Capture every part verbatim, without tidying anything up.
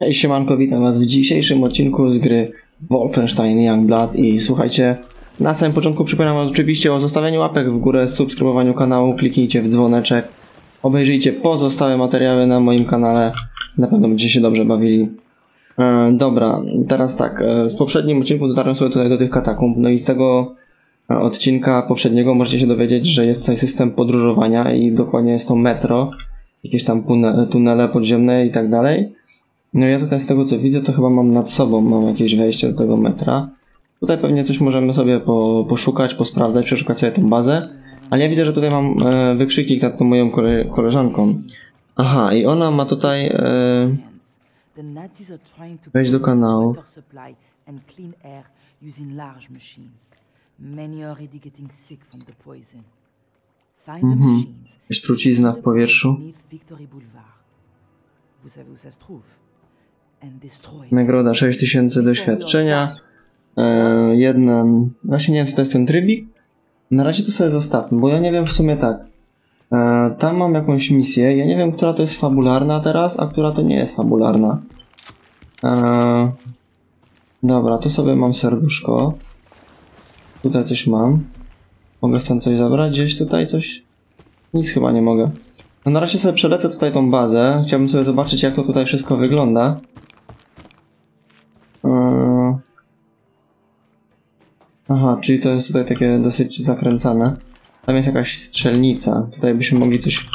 Hej, siemanko, witam was w dzisiejszym odcinku z gry Wolfenstein Youngblood i słuchajcie, na samym początku przypominam was oczywiście o zostawieniu łapek w górę, subskrybowaniu kanału, kliknijcie w dzwoneczek, obejrzyjcie pozostałe materiały na moim kanale, na pewno będziecie się dobrze bawili. E, dobra, teraz tak, w poprzednim odcinku dotarłem sobie tutaj do tych katakumb, no i z tego odcinka poprzedniego możecie się dowiedzieć, że jest tutaj system podróżowania i dokładnie jest to metro, jakieś tam tunele podziemne i tak dalej. No ja tutaj z tego co widzę, to chyba mam nad sobą, mam jakieś wejście do tego metra. Tutaj pewnie coś możemy sobie po, poszukać, posprawdzać, przeszukać sobie tą bazę. Ale ja widzę, że tutaj mam e, wykrzyknik nad tą moją kole, koleżanką. Aha, i ona ma tutaj e, wejść do kanału. Mhm. Jest trucizna w powietrzu. Nagroda sześć tysięcy doświadczenia. Eee, jedna... Właśnie nie wiem, co to jest ten trybik. Na razie to sobie zostawmy, bo ja nie wiem w sumie tak. Eee, tam mam jakąś misję. Ja nie wiem, która to jest fabularna teraz, a która to nie jest fabularna. Eee, dobra, tu sobie mam serduszko. Tutaj coś mam. Mogę stąd coś zabrać? Gdzieś tutaj coś? Nic chyba nie mogę. No na razie sobie przelecę tutaj tą bazę. Chciałbym sobie zobaczyć, jak to tutaj wszystko wygląda. Aha, czyli to jest tutaj takie dosyć zakręcane. Tam jest jakaś strzelnica. Tutaj byśmy mogli coś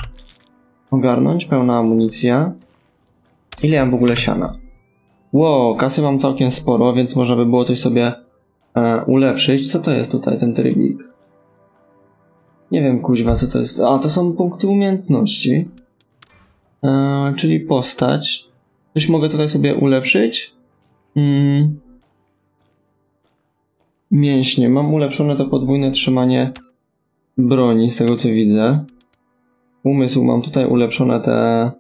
ogarnąć. Pełna amunicja. Ile ja mam w ogóle siana? Wow, kasy mam całkiem sporo, więc można by było coś sobie e, ulepszyć. Co to jest tutaj ten trybik? Nie wiem, kuźwa, co to jest. A, to są punkty umiejętności. E, czyli postać. Coś mogę tutaj sobie ulepszyć? Mm. Mięśnie. Mam ulepszone to podwójne trzymanie broni, z tego co widzę. Umysł mam tutaj ulepszone te...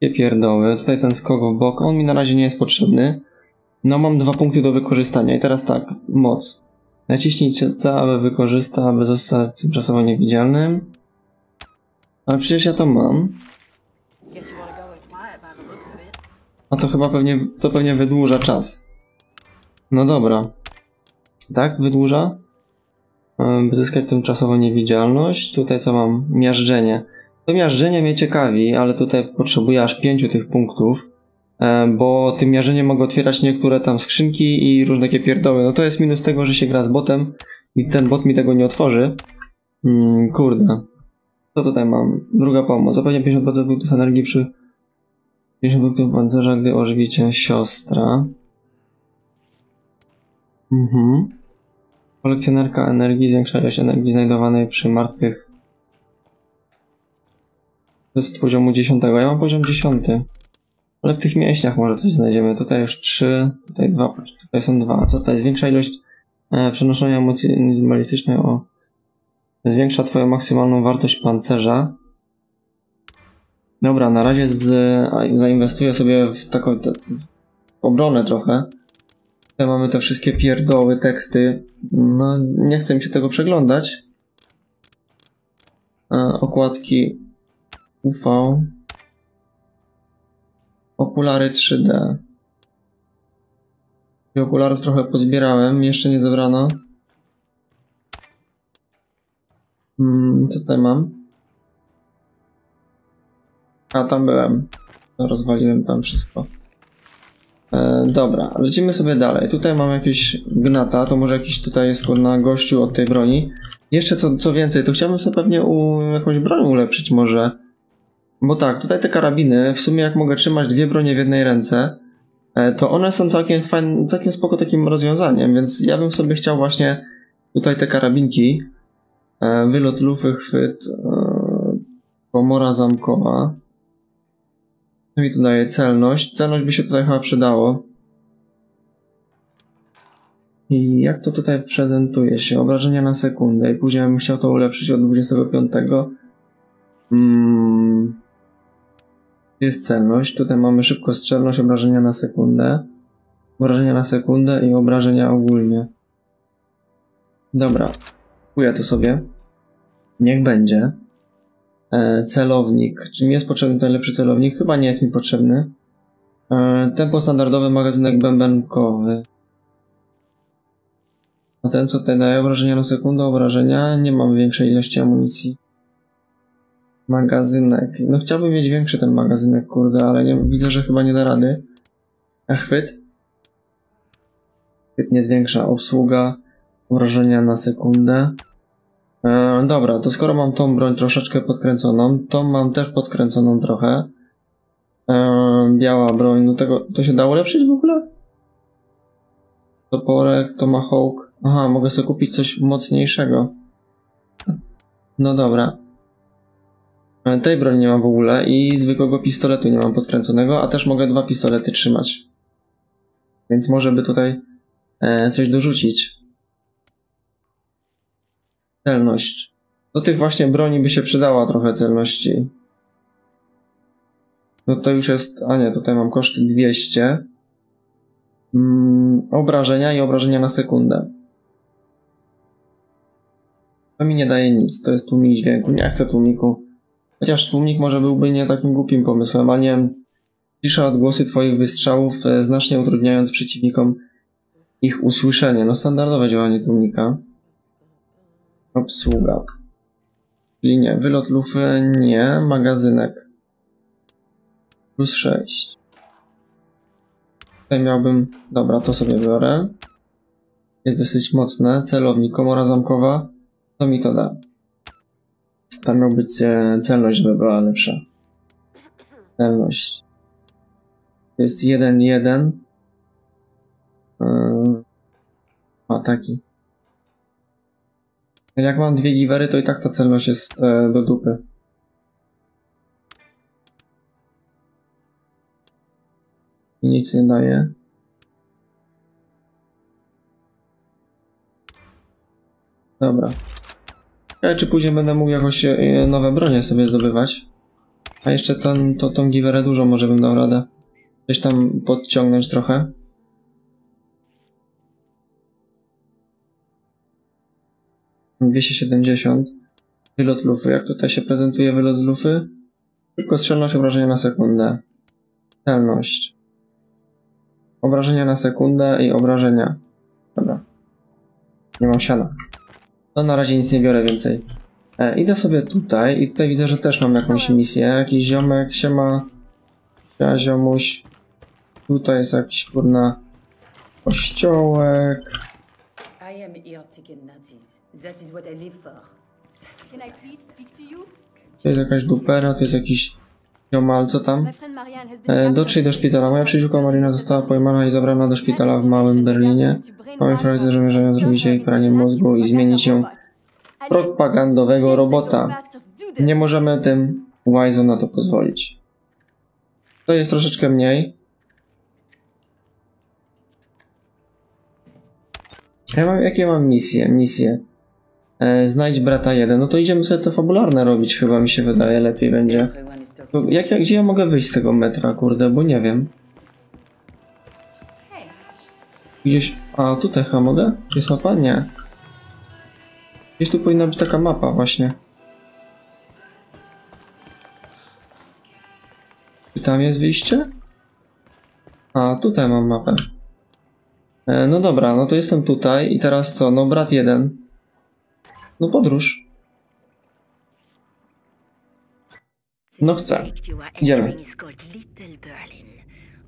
te pierdoły. Tutaj ten skok w bok. On mi na razie nie jest potrzebny. No mam dwa punkty do wykorzystania. I teraz tak. Moc. Naciśnij C, aby wykorzystać, aby zostać tymczasowo niewidzialnym. Ale przecież ja to mam. A to chyba pewnie... to pewnie wydłuża czas. No dobra. Tak, wydłuża. By zyskać tymczasową niewidzialność. Tutaj co mam? Miażdżenie. To miażdżenie mnie ciekawi, ale tutaj potrzebuję aż pięciu tych punktów, bo tym miażdżeniem mogę otwierać niektóre tam skrzynki i różne takie pierdoły. No to jest minus tego, że się gra z botem i ten bot mi tego nie otworzy. Hmm, kurde. Co tutaj mam? Druga pomoc. Zapewnia pięćdziesiąt procent punktów energii przy pięćdziesiąt punktów pancerza, gdy ożywicie siostra. Mhm. Kolekcjonerka energii zwiększa ilość energii znajdowanej przy martwych. To jest poziomu dziesięć. Ja mam poziom dziesięć. Ale w tych mięśniach może coś znajdziemy. Tutaj już trzy, tutaj dwa, tutaj są dwa. Tutaj zwiększa ilość e, przenoszenia mocy minimalistycznej o. Zwiększa twoją maksymalną wartość pancerza. Dobra, na razie z, zainwestuję sobie w taką te, w obronę trochę. Tutaj mamy te wszystkie pierdoły, teksty. No, nie chcę mi się tego przeglądać. E, okładki U V. Okulary trzy D. I okularów trochę pozbierałem, jeszcze nie zebrano. Hmm, co tutaj mam? A, tam byłem. Rozwaliłem tam wszystko. E, dobra, lecimy sobie dalej. Tutaj mam jakieś gnata, to może jakiś tutaj jest na gościu od tej broni. Jeszcze co, co więcej, to chciałbym sobie pewnie u, jakąś broń ulepszyć może. Bo tak, tutaj te karabiny, w sumie jak mogę trzymać dwie bronie w jednej ręce, e, to one są całkiem fajne, całkiem spoko takim rozwiązaniem, więc ja bym sobie chciał właśnie tutaj te karabinki. E, wylot lufy, chwyt, e, pomora zamkowa. Mi to daje celność. Celność by się tutaj chyba przydało. I jak to tutaj prezentuje się? Obrażenia na sekundę. I później bym chciał to ulepszyć od dwudziestego piątego. Hmm. Jest celność. Tutaj mamy szybko strzelność, obrażenia na sekundę. Obrażenia na sekundę i obrażenia ogólnie. Dobra. Kuję to sobie. Niech będzie. Celownik. Czy mi jest potrzebny ten lepszy celownik? Chyba nie jest mi potrzebny. Tempo standardowe, magazynek bębenkowy. A ten co tutaj daje obrażenia na sekundę, obrażenia, nie mam większej ilości amunicji. Magazynek. No chciałbym mieć większy ten magazynek, kurde, ale nie, widzę, że chyba nie da rady. A chwyt? Chwyt nie zwiększa, obsługa, obrażenia na sekundę. E, dobra, to skoro mam tą broń troszeczkę podkręconą, tą mam też podkręconą trochę. E, biała broń, no tego, to się dało lepszyć w ogóle? Toporek, tomahawk. Aha, mogę sobie kupić coś mocniejszego. No dobra. Tej broni nie mam w ogóle i zwykłego pistoletu nie mam podkręconego, a też mogę dwa pistolety trzymać. Więc może by tutaj e, coś dorzucić. Celność. Do tych właśnie broni by się przydała trochę celności. No to już jest... A nie, tutaj mam koszty dwieście. Mm, obrażenia i obrażenia na sekundę. To mi nie daje nic, to jest tłumik dźwięku. Nie chcę tłumiku. Chociaż tłumik może byłby nie takim głupim pomysłem, ale nie wiem. Cisza odgłosy twoich wystrzałów, znacznie utrudniając przeciwnikom ich usłyszenie. No standardowe działanie tłumika. Obsługa. Czyli nie, wylot lufy nie, magazynek. Plus sześć. Tutaj miałbym... Dobra, to sobie biorę. Jest dosyć mocne. Celownik, komora zamkowa. Co mi to da? Tam miał być celność, żeby była lepsza. Celność. Jest jeden jeden. Yy, ataki. Jak mam dwie giwery, to i tak ta celność jest yy, do dupy. I nic nie daje. Dobra. Ale czy później będę mógł jakoś nowe bronie sobie zdobywać? A jeszcze ten, to, tą giwerę dużo może bym dał radę. Coś tam podciągnąć trochę. dwieście siedemdziesiąt. Wylot lufy. Jak tutaj się prezentuje wylot z lufy? Tylko strzelność, obrażenia na sekundę. Celność. Obrażenia na sekundę i obrażenia. Dobra. Nie mam siana. No na razie nic nie biorę więcej. E, idę sobie tutaj i tutaj widzę, że też mam jakąś misję. Jakiś ziomek się ma. Ja ziomuś. Tutaj jest jakiś kurna kościołek. To jest jakaś dupera, to jest jakiś ziomal, co tam? E, dotrzyj do szpitala. Moja przyjaciółka Marina została pojmana i zabrana do szpitala w Małym Berlinie. Mamy frazę, że zamierzają zrobić jej pranie mózgu i zmienić ją w propagandowego robota. Nie możemy tym łajzom na to pozwolić. To jest troszeczkę mniej. Ja mam, jakie mam misje? Misje. E, znajdź brata jeden. No to idziemy sobie to fabularne robić, chyba mi się wydaje, lepiej będzie. Jak, jak, gdzie ja mogę wyjść z tego metra, kurde, bo nie wiem. Gdzieś... A tutaj chyba mogę? Jest mapa? Nie. Gdzieś tu powinna być taka mapa właśnie. Czy tam jest wyjście? A tutaj mam mapę. E, no dobra, no to jestem tutaj i teraz co? No brat jeden. No podróż. No chcę. Idziemy.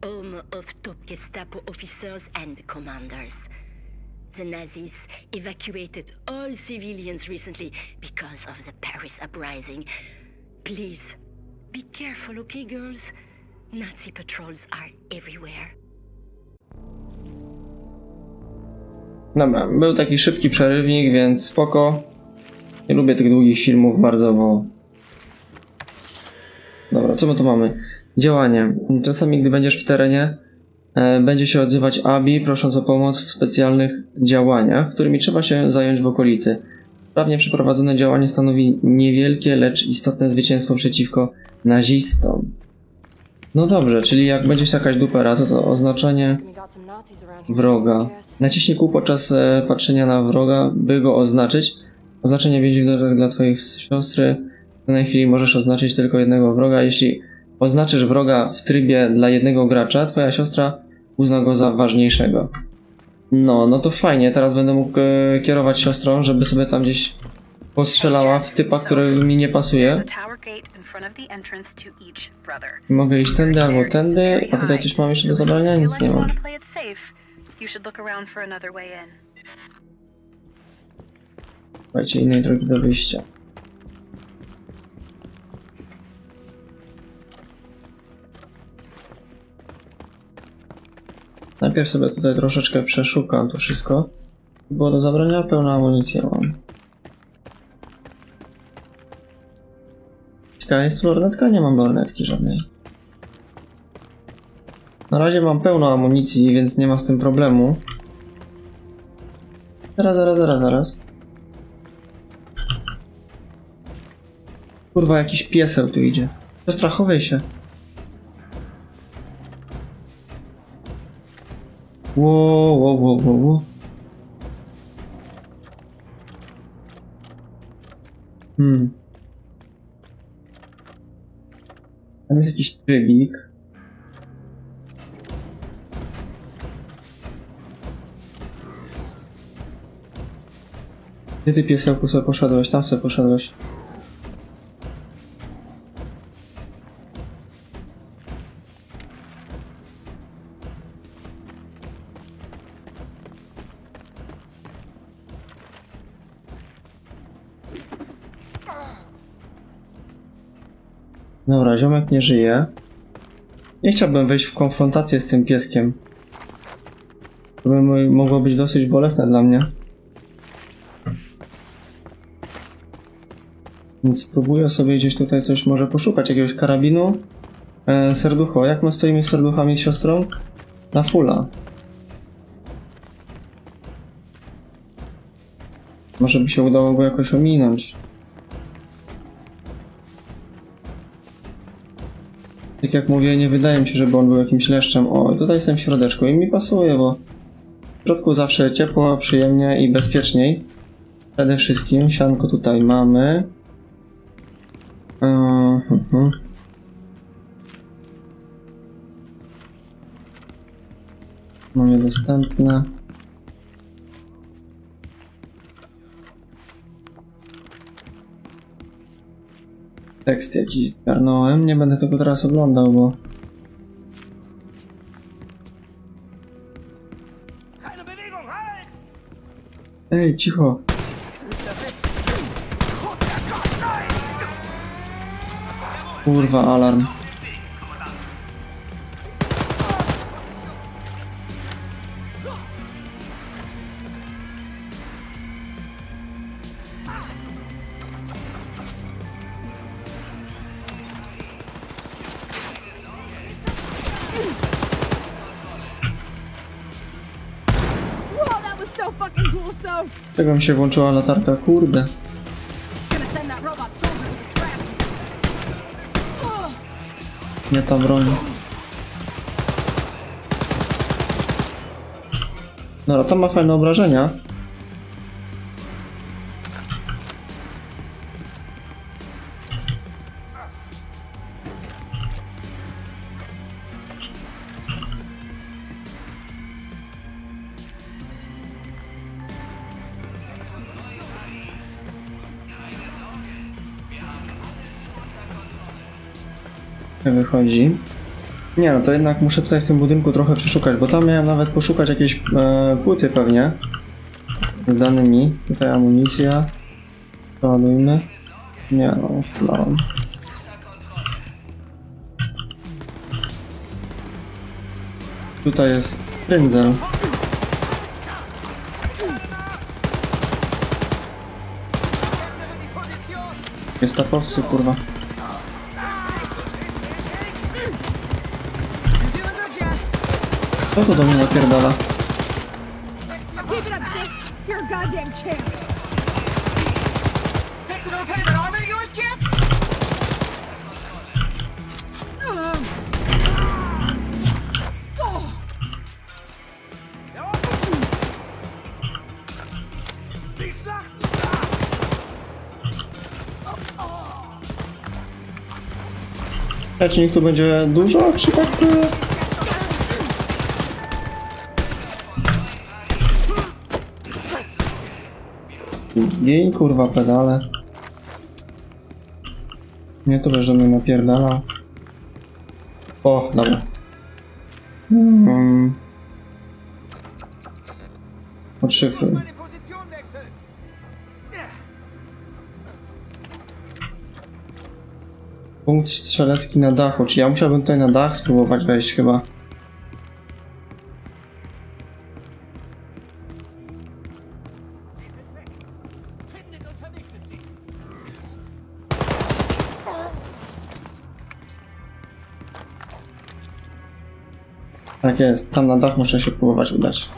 Home of top Gestapo officers and commanders. The Nazis evacuated all civilians recently because of the Paris uprising. Please, be careful, okay, girls? Nazi patrols are everywhere. Dobra, był taki szybki przerywnik, więc spoko. Nie lubię tych długich filmów bardzo, bo... Dobra, co my tu mamy? Działanie. Czasami, gdy będziesz w terenie, e, będzie się odzywać Abi, prosząc o pomoc w specjalnych działaniach, którymi trzeba się zająć w okolicy. Sprawnie przeprowadzone działanie stanowi niewielkie, lecz istotne zwycięstwo przeciwko nazistom. No dobrze, czyli jak będziesz jakaś dupera, to, to oznaczenie wroga. Naciśnij kół podczas e, patrzenia na wroga, by go oznaczyć. Oznaczenie więzi w dla twojej siostry. W danej chwili możesz oznaczyć tylko jednego wroga, jeśli oznaczysz wroga w trybie dla jednego gracza, twoja siostra uzna go za ważniejszego. No, no to fajnie, teraz będę mógł e, kierować siostrą, żeby sobie tam gdzieś postrzelała w typa, który mi nie pasuje. Mogę iść tędy albo tędy, a tutaj coś mam jeszcze do zabrania? Nic nie mam. Słuchajcie, innej drogi do wyjścia. Najpierw sobie tutaj troszeczkę przeszukam to wszystko. Było do zabrania, pełna amunicja mam. Ciekawe, jest tu lornetka? Nie mam lornetki żadnej. Na razie mam pełno amunicji, więc nie ma z tym problemu. Zaraz, zaraz, zaraz, zaraz. Kurwa, jakiś pieseł tu idzie. Przestrachowaj się. Wow, wow, wow, wow. Hmm. Tam jest jakiś trybik. Gdzie ty, piesełku, sobie poszedłeś? Tam sobie poszedłeś. Dobra, ziomek nie żyje. Nie chciałbym wejść w konfrontację z tym pieskiem. To by mogło być dosyć bolesne dla mnie. Więc spróbuję sobie gdzieś tutaj coś może poszukać, jakiegoś karabinu. E, serducho, jak my stoimy z serduchami z siostrą? Na fulla. Może by się udało go jakoś ominąć. Tak jak mówię, nie wydaje mi się, żeby on był jakimś leszczem. O, tutaj jestem w środeczku i mi pasuje, bo w środku zawsze ciepło, przyjemnie i bezpieczniej. Przede wszystkim sianko tutaj mamy. Uh, uh, uh. Mamy dostępne. Tekst jakiś zgarnąłem, nie będę tego teraz oglądał, bo... Ej, cicho! Kurwa, alarm. Czego mi się włączyła latarka? Kurde. Nie ta broń. No, to ma fajne obrażenia. Wychodzi. Nie no, to jednak muszę tutaj w tym budynku trochę przeszukać, bo tam miałem nawet poszukać jakiejś e, płyty pewnie z danymi. Tutaj amunicja. Ładujmy. Nie no, wplałem. Tutaj jest pędzel. Jest tapowcy, kurwa. Co to do mnie napierdala? Znaczy, niech tu będzie dużo przypadku. Gień, kurwa, pedale. Nie, to że mnie napierdala. O, dobra. Hmm. Odszyfruj. Punkt strzelecki na dachu. Czyli ja musiałbym tutaj na dach spróbować wejść chyba. Tak jest, tam na dach muszę się próbować udać.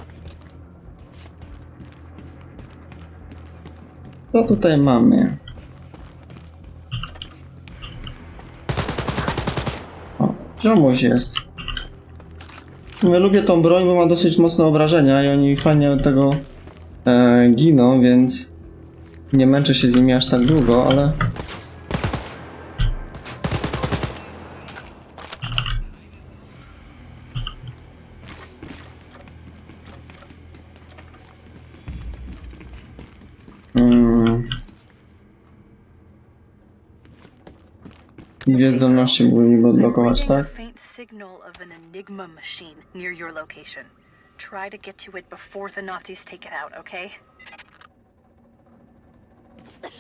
Co tutaj mamy? O, ziomuś jest. Ja lubię tą broń, bo ma dosyć mocne obrażenia i oni fajnie od tego e, giną, więc nie męczę się z nimi aż tak długo, ale... Dwie zdolności były mi odblokować, tak?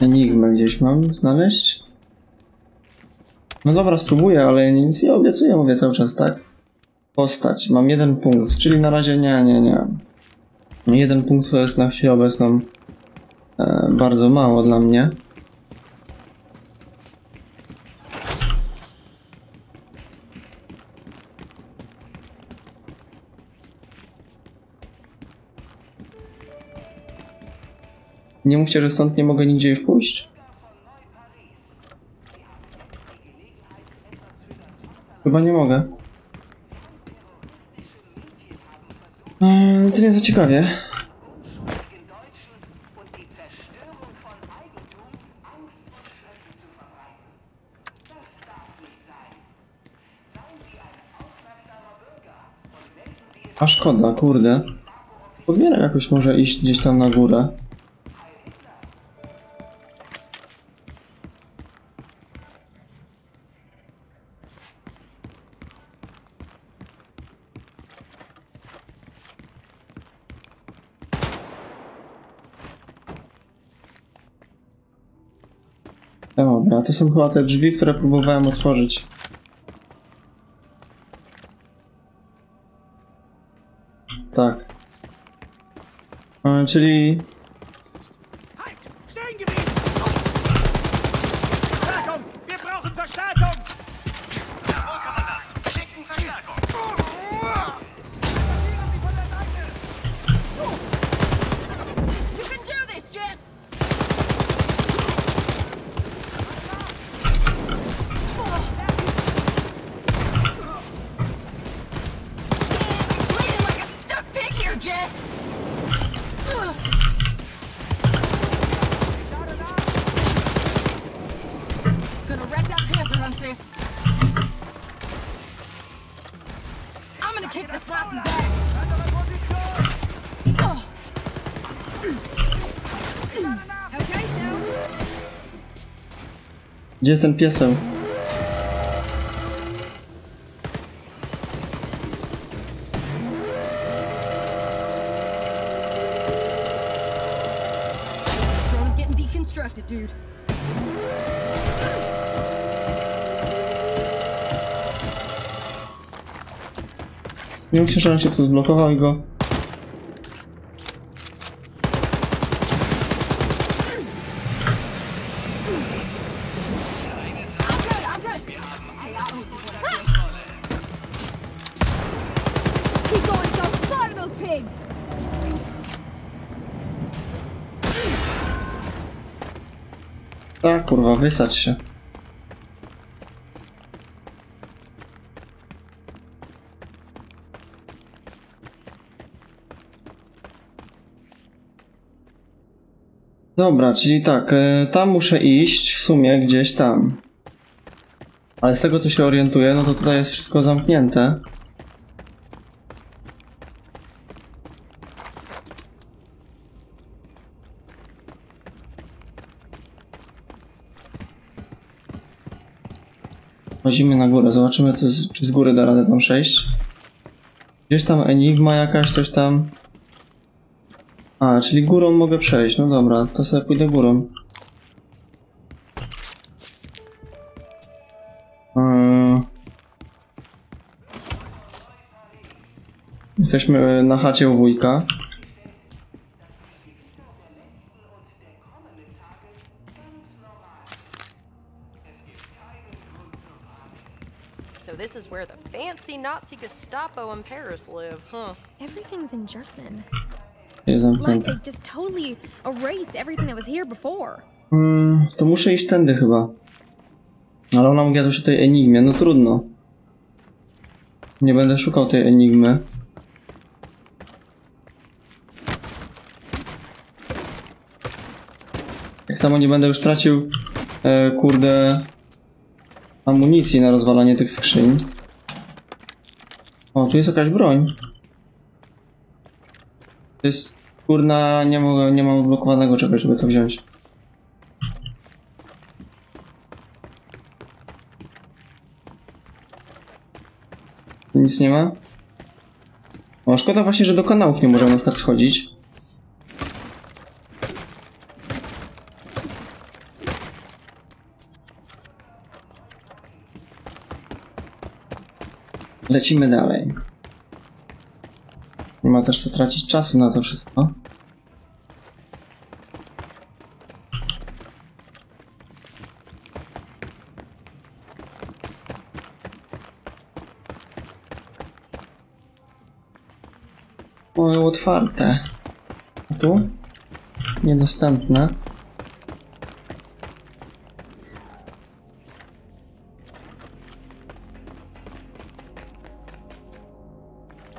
Enigmę gdzieś mam znaleźć? No dobra, spróbuję, ale nic nie obiecuję, mówię cały czas, tak? Postać, mam jeden punkt, czyli na razie nie, nie, nie. Jeden punkt to jest na chwilę obecną e, bardzo mało dla mnie. Nie mówcie, że stąd nie mogę nigdzie już pójść. Chyba nie mogę. Eee, to nie za ciekawie. A szkoda, kurde. Powinienem jakoś może iść gdzieś tam na górę. Dobra, to są chyba te drzwi, które próbowałem otworzyć. Tak. E, czyli... Gdzie jest ten pieseł? Nie myślę, że on się tu zblokował i go... Tak, kurwa, wysadź się. Dobra, czyli tak, tam muszę iść w sumie gdzieś tam. Ale z tego, co się orientuję, no to tutaj jest wszystko zamknięte. Chodzimy na górę, zobaczymy, co z, czy z góry da radę tam przejść. Gdzieś tam enigma jakaś, coś tam... A, czyli górą mogę przejść, no dobra, to sobie pójdę górą. Yy... Jesteśmy na chacie u wujka. This is where the fancy Nazi Gestapo in Paris live, huh? Everything's in German. It's like they just totally erased everything that was here before. Hmm, to muszę iść tędy chyba. Ale ona mówiła już o tej enigmie, no trudno. Nie będę szukał tej enigmy. Tak samo nie będę już tracił, e, kurde... amunicji na rozwalanie tych skrzyń. O, tu jest jakaś broń. To jest... kurna, nie mogę, nie mam odblokowanego czegoś, żeby to wziąć. Tu nic nie ma? O, szkoda właśnie, że do kanałów nie możemy na przykład schodzić. Lecimy dalej. Nie ma też co tracić czasu na to wszystko. O, otwarte. A tu? Niedostępne.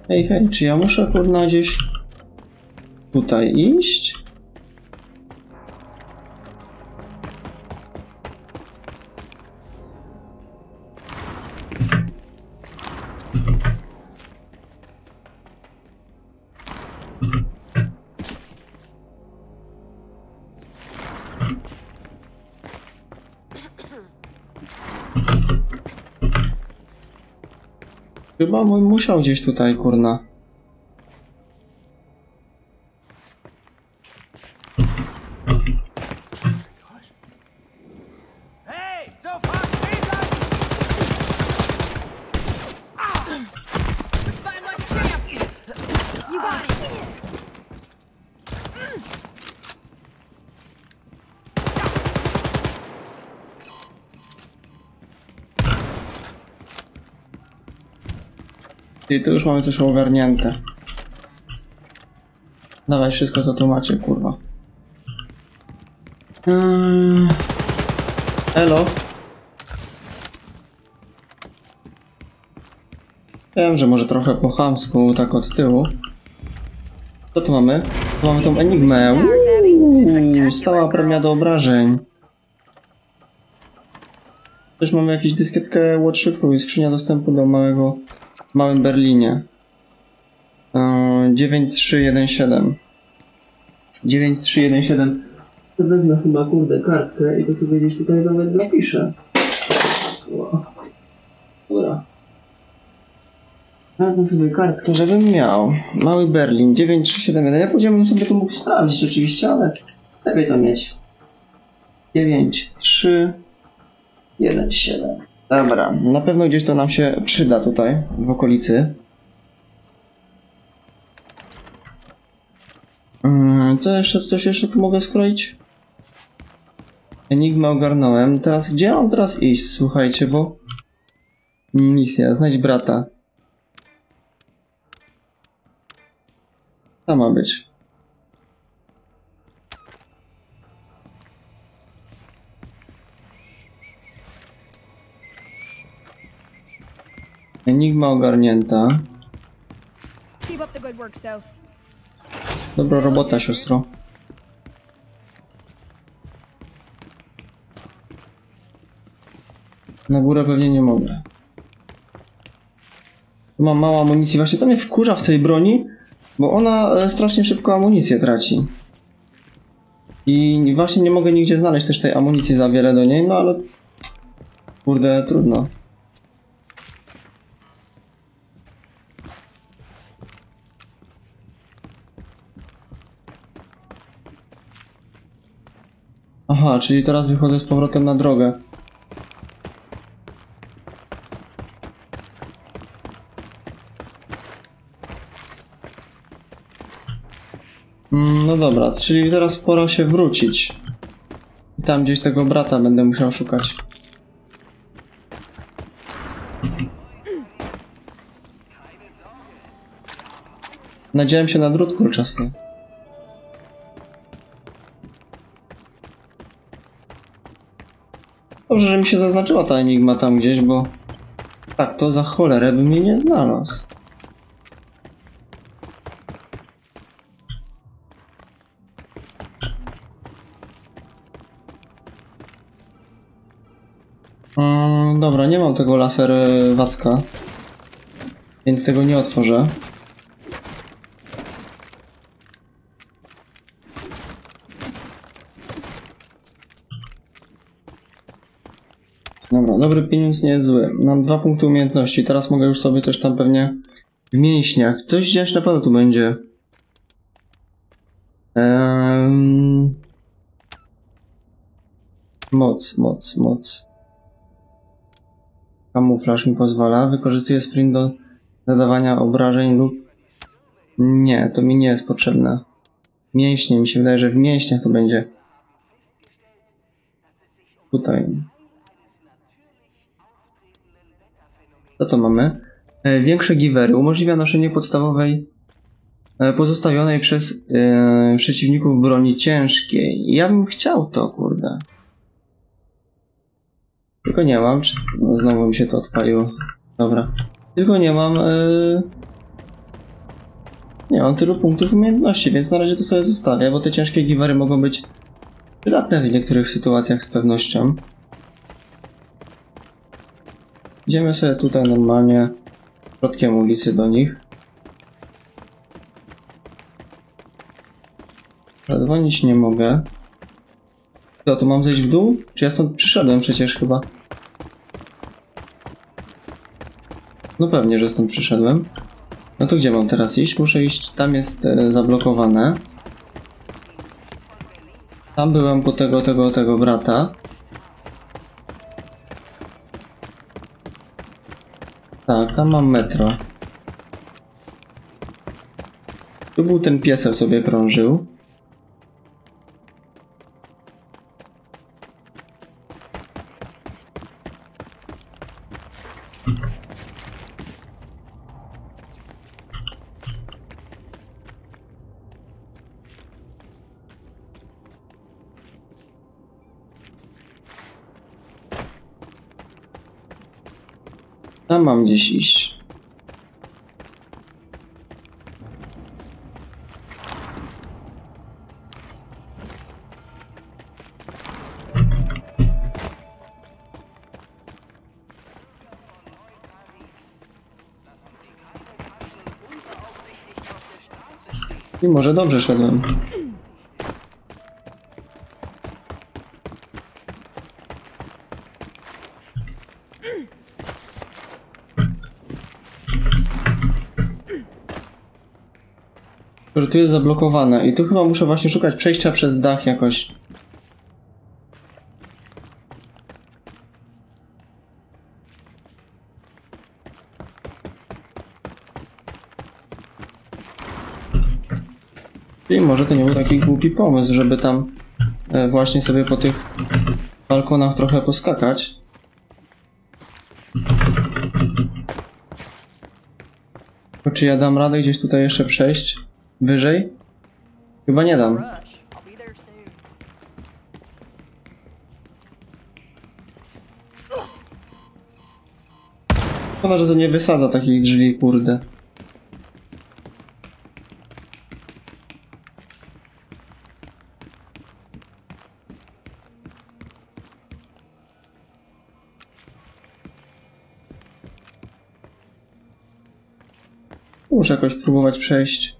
Hej, hej, czy ja muszę kurna gdzieś tutaj iść? Chyba mój musiał gdzieś tutaj, kurna. I tu już mamy coś ogarnięte. Dawaj wszystko, co tu macie, kurwa. Eee... Elo. Wiem, że może trochę po chamsku, tak od tyłu. Co tu mamy? Tu mamy tą enigmę. Uuu, stała premia do obrażeń. Też mamy jakąś dyskietkę łotrzyku i skrzynia dostępu do małego... w Małym Berlinie. dziewięć trzy jeden siedem. dziewięć trzy jeden siedem. Wezmę chyba, kurde, kartkę i to sobie gdzieś tutaj nawet napiszę. Dobra. Wezmę sobie kartkę, żebym miał. Mały Berlin, dziewięć trzy siedem jeden. Ja później sobie to mógł sprawdzić oczywiście, ale lepiej to mieć. dziewięć trzy jeden siedem. Dobra, na pewno gdzieś to nam się przyda tutaj, w okolicy. Hmm, co jeszcze, coś jeszcze tu mogę skroić? Enigmę ogarnąłem. Teraz, gdzie mam teraz iść? Słuchajcie, bo... misja, znajdź brata. To ma być. Enigma ogarnięta. Dobra robota, siostro. Na górę pewnie nie mogę. Tu mam mało amunicji. Właśnie to mnie wkurza w tej broni, bo ona strasznie szybko amunicję traci. I właśnie nie mogę nigdzie znaleźć też tej amunicji za wiele do niej, no ale... Kurde, trudno. Aha, czyli teraz wychodzę z powrotem na drogę. No dobra, czyli teraz pora się wrócić. I tam gdzieś tego brata będę musiał szukać. Nadziałem się na drut kolczasty. Dobrze, że mi się zaznaczyła ta enigma tam gdzieś, bo... Tak, to za cholerę bym jej nie znalazł. Mm, dobra, nie mam tego laserwacka, więc tego nie otworzę. Dobra, dobry pieniądz nie jest zły. Mam dwa punkty umiejętności. Teraz mogę już sobie coś tam pewnie w mięśniach. Coś gdzieś na pewno tu będzie. Um... Moc, moc, moc. Kamuflaż mi pozwala. Wykorzystuję sprint do zadawania obrażeń lub... Nie, to mi nie jest potrzebne. Mięśnie, mi się wydaje, że w mięśniach to będzie. Tutaj. Co to mamy? E, większe giwery. Umożliwia noszenie podstawowej e, pozostawionej przez e, przeciwników broni ciężkiej. Ja bym chciał to, kurde. Tylko nie mam... Czy... No, znowu mi się to odpaliło. Dobra. Tylko nie mam... Yy... Nie mam tylu punktów umiejętności, więc na razie to sobie zostawię, bo te ciężkie giwery mogą być przydatne w niektórych sytuacjach z pewnością. Idziemy sobie tutaj normalnie środkiem ulicy do nich. Zadzwonić nie mogę. Co, to mam zejść w dół? Czy ja stąd przyszedłem przecież chyba? No pewnie, że stąd przyszedłem. No to gdzie mam teraz iść? Muszę iść, tam jest e, zablokowane. Tam byłem po tego, tego, tego brata. Tak, tam mam metro. Tu był ten piesek, sobie krążył. Tam mam gdzieś iść. I może dobrze szedłem. Że tu jest zablokowane i tu chyba muszę właśnie szukać przejścia przez dach jakoś. I może to nie był taki głupi pomysł, żeby tam właśnie sobie po tych balkonach trochę poskakać. Czy ja dam radę gdzieś tutaj jeszcze przejść? Wyżej? Chyba nie dam. Szkoda, że to nie wysadza takich drzwi, kurde. Muszę jakoś próbować przejść.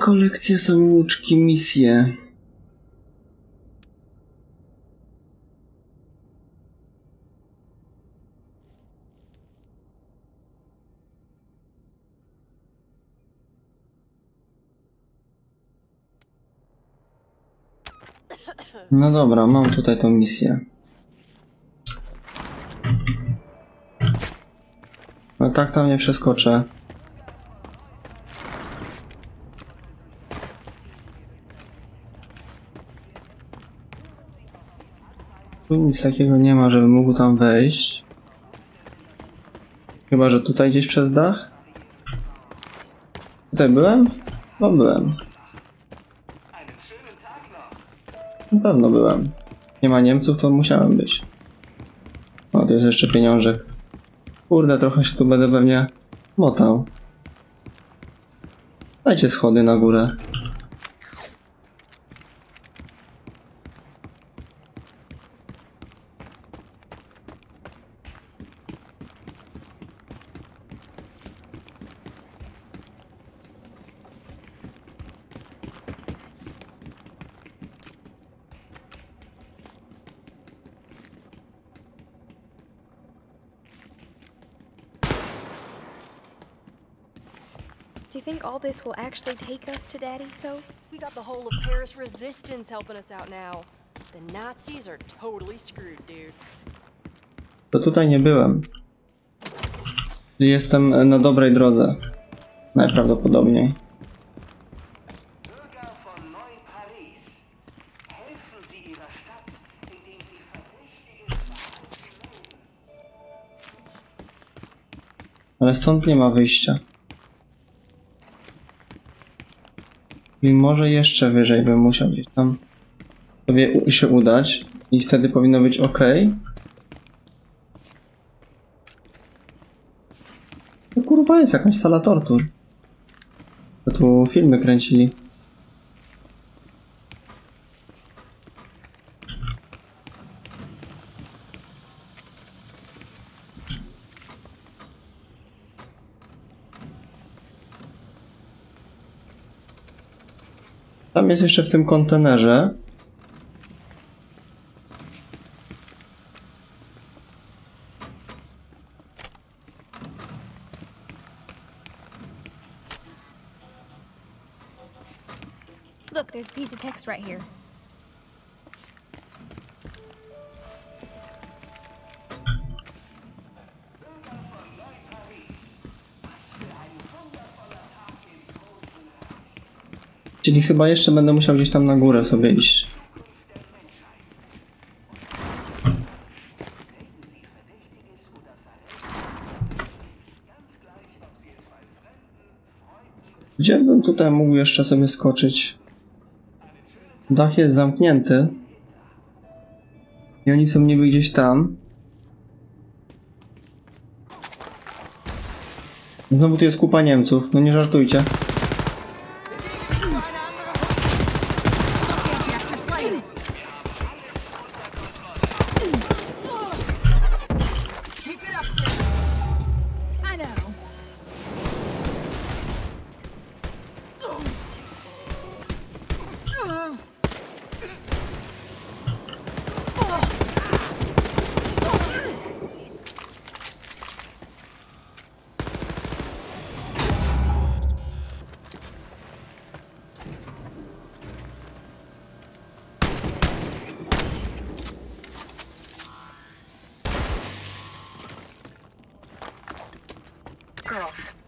Kolekcja samouczki, misje. No dobra, mam tutaj tą misję. No tak tam nie przeskoczę. Nic takiego nie ma, żeby mógł tam wejść. Chyba że tutaj gdzieś przez dach? Tutaj byłem? No byłem. Na pewno byłem. Nie ma Niemców, to musiałem być. O, tu jest jeszcze pieniążek. Kurde, trochę się tu będę pewnie motał. Dajcie schody na górę. Do you think all this will actually take us to Daddy, Soph? We got the whole of Paris resistance helping us out now. The Nazis are totally screwed, dude. To tutaj nie byłem. Jestem na dobrej drodze. Najprawdopodobniej. Ale stąd nie ma wyjścia. I może jeszcze wyżej bym musiał gdzieś tam sobie się udać i wtedy powinno być ok. No kurwa, jest jakaś sala tortur. To tu filmy kręcili. Tam jest jeszcze w tym kontenerze. Look, there's a piece of text right here. Czyli chyba jeszcze będę musiał gdzieś tam na górę sobie iść. Gdzie bym tutaj mógł jeszcze sobie skoczyć? Dach jest zamknięty. I oni są niby gdzieś tam. Znowu tu jest kupa Niemców, no nie żartujcie.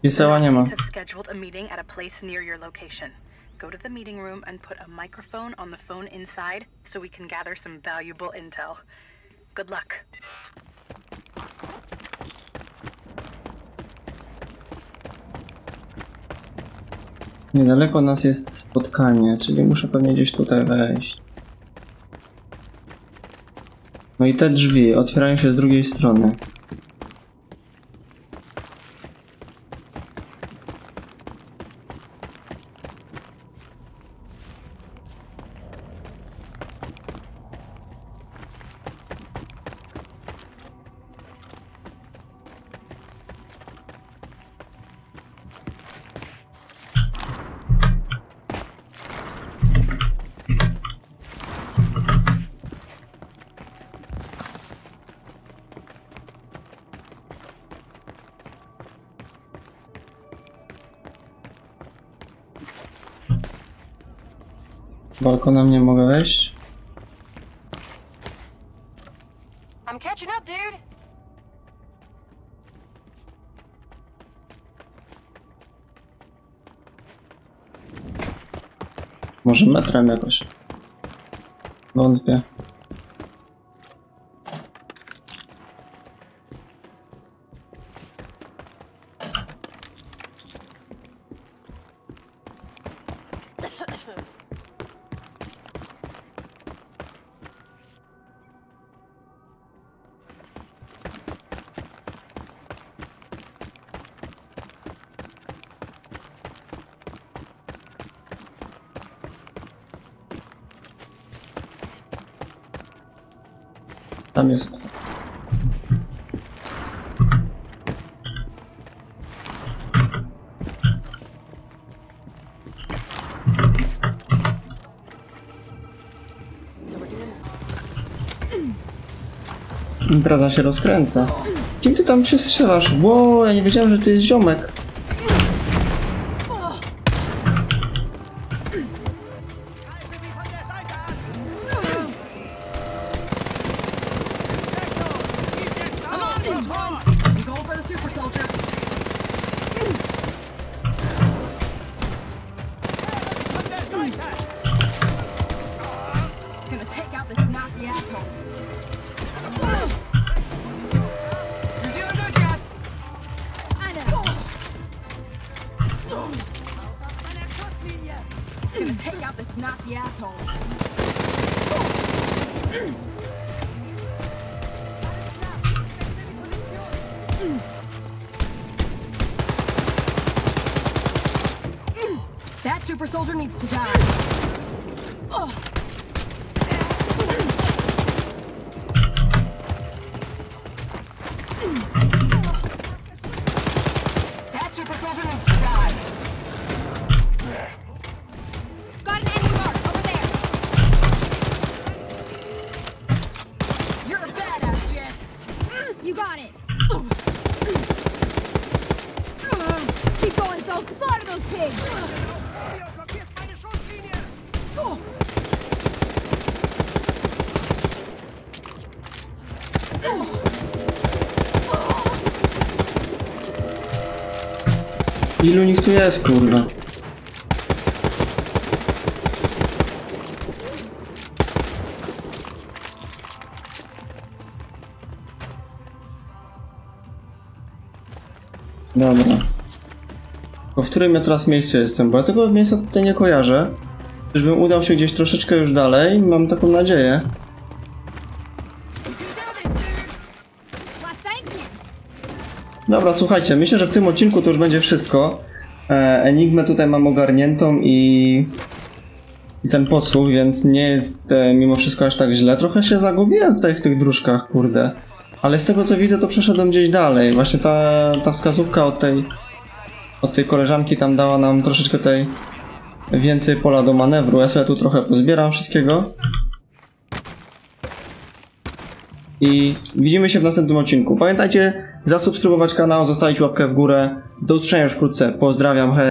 Pisała nie ma. Go to the meeting room and put a microphone on the phone inside so we can gather some valuable intel. Good luck. Niedaleko nas jest spotkanie, czyli muszę pewnie gdzieś tutaj wejść. No i te drzwi otwierają się z drugiej strony. Balkonem nie mogę wejść. I'm catching up, dude. Może metrem jakoś. Wątpię. Tam jest. Impreza się rozkręca. Kim ty tam się strzelasz? Bo ja nie wiedziałem, że to jest ziomek. Ilu nich tu jest, kurwa? Dobra. Bo w którym ja teraz miejscu jestem? Bo ja tego miejsca tutaj nie kojarzę. Czyżbym udał się gdzieś troszeczkę już dalej? Mam taką nadzieję. Dobra, słuchajcie, myślę, że w tym odcinku to już będzie wszystko. Enigmę tutaj mam ogarniętą i, i ten podsłuch, więc nie jest e, mimo wszystko aż tak źle. Trochę się zagubiłem tutaj w tych dróżkach, kurde. Ale z tego co widzę, to przeszedłem gdzieś dalej. Właśnie ta, ta wskazówka od tej, od tej koleżanki tam dała nam troszeczkę tej więcej pola do manewru. Ja sobie tu trochę pozbieram wszystkiego. I widzimy się w następnym odcinku. Pamiętajcie, zasubskrybować kanał, zostawić łapkę w górę. Do usłyszenia już wkrótce. Pozdrawiam, hej!